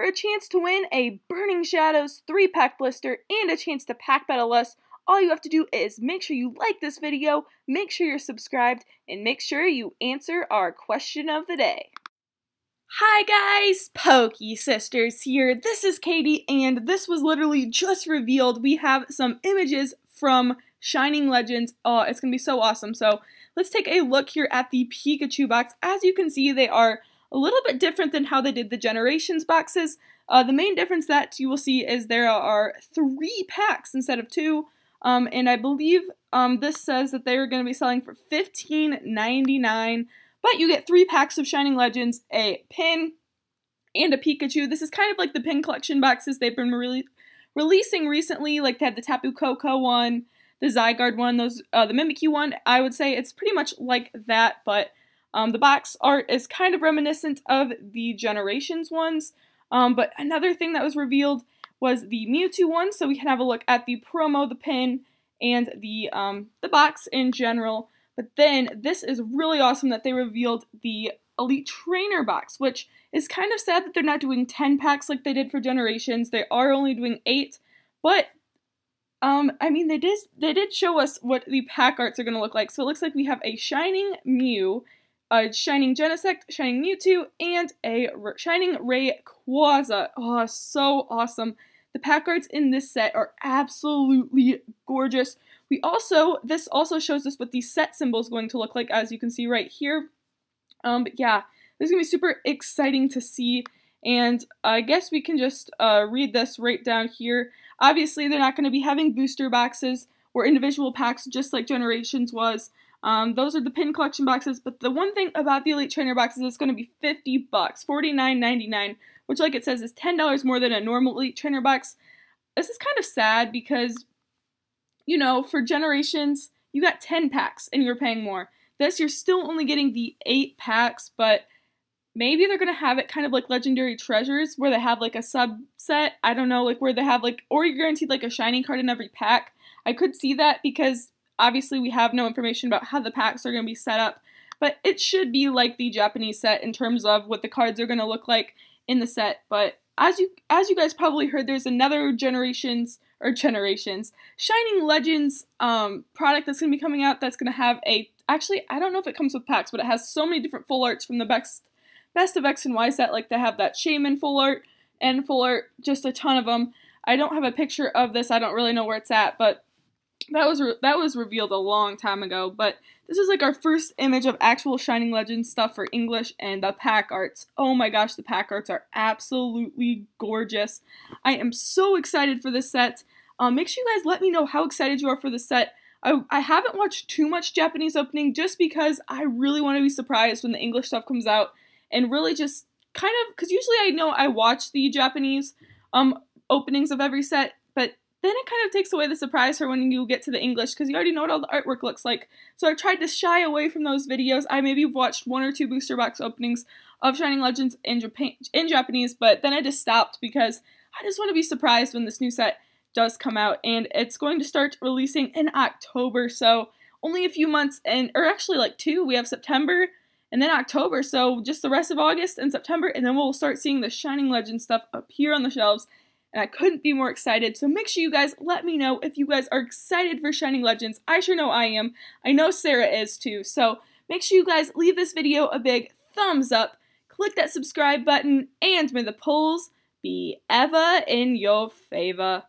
for a chance to win a Burning Shadows 3-pack blister and a chance to pack battle us. All you have to do is make sure you like this video, make sure you're subscribed, and make sure you answer our question of the day. Hi guys, Pokesisters here. This is Katie, and this was literally just revealed. We have some images from Shining Legends. Oh, it's gonna be so awesome. So let's take a look here at the Pikachu box. As you can see, they are a little bit different than how they did the Generations boxes. The main difference that you will see is there are 3 packs instead of 2. And I believe this says that they are going to be selling for $15.99. But you get 3 packs of Shining Legends, a pin, and a Pikachu. This is kind of like the pin collection boxes they've been releasing recently. Like they had the Tapu Koko one, the Zygarde one, the Mimikyu one. I would say it's pretty much like that, but the box art is kind of reminiscent of the Generations ones. But another thing that was revealed was the Mewtwo one, so we can have a look at the promo, the pin, and the box in general. But then, this is really awesome that they revealed the Elite Trainer box, which is kind of sad that they're not doing 10 packs like they did for Generations. They are only doing 8, but, I mean, they did show us what the pack arts are going to look like. So it looks like we have a Shining Mew, a Shining Genesect, Shining Mewtwo, and a Shining Rayquaza. Oh, so awesome. The pack arts in this set are absolutely gorgeous. This also shows us what the set symbol is going to look like, as you can see right here. But yeah, this is going to be super exciting to see, and I guess we can just read this right down here. Obviously, they're not going to be having booster boxes or individual packs just like Generations was. Those are the pin collection boxes, but the one thing about the Elite Trainer boxes is it's going to be $50, $49.99, which, like it says, is $10 more than a normal Elite Trainer box. This is kind of sad because, you know, for Generations, you got 10 packs and you're paying more. This, you're still only getting the 8 packs, but maybe they're going to have it kind of like Legendary Treasures, where they have, like, a subset. I don't know, like, where they have, like, or you're guaranteed, like, a shiny card in every pack. I could see that because, obviously, we have no information about how the packs are going to be set up, but it should be like the Japanese set in terms of what the cards are going to look like in the set. But as you guys probably heard, there's another Generations Shining Legends product that's going to be coming out that's going to have a, actually, I don't know if it comes with packs, but it has so many different full arts from the best of X and Y set. Like they have that Shaymin full art and full art, just a ton of them. I don't have a picture of this. I don't really know where it's at, but that was revealed a long time ago, but this is like our first image of actual Shining Legends stuff for English, and the pack arts. Oh my gosh, the pack arts are absolutely gorgeous. I am so excited for this set. Make sure you guys let me know how excited you are for this set. I haven't watched too much Japanese opening just because I really want to be surprised when the English stuff comes out, and really just kind of, because usually I know I watch the Japanese openings of every set, but then it kind of takes away the surprise for when you get to the English, because you already know what all the artwork looks like. So I tried to shy away from those videos. I maybe watched 1 or 2 booster box openings of Shining Legends in Japanese, but then I just stopped because I just want to be surprised when this new set does come out. And it's going to start releasing in October, so only a few months, and or actually like 2. We have September and then October, so just the rest of August and September, and then we'll start seeing the Shining Legends stuff appear on the shelves. And I couldn't be more excited, so make sure you guys let me know if you guys are excited for Shining Legends. I sure know I am. I know Sarah is too, so make sure you guys leave this video a big thumbs up, click that subscribe button, and may the polls be ever in your favor.